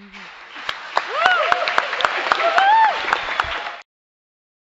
hmm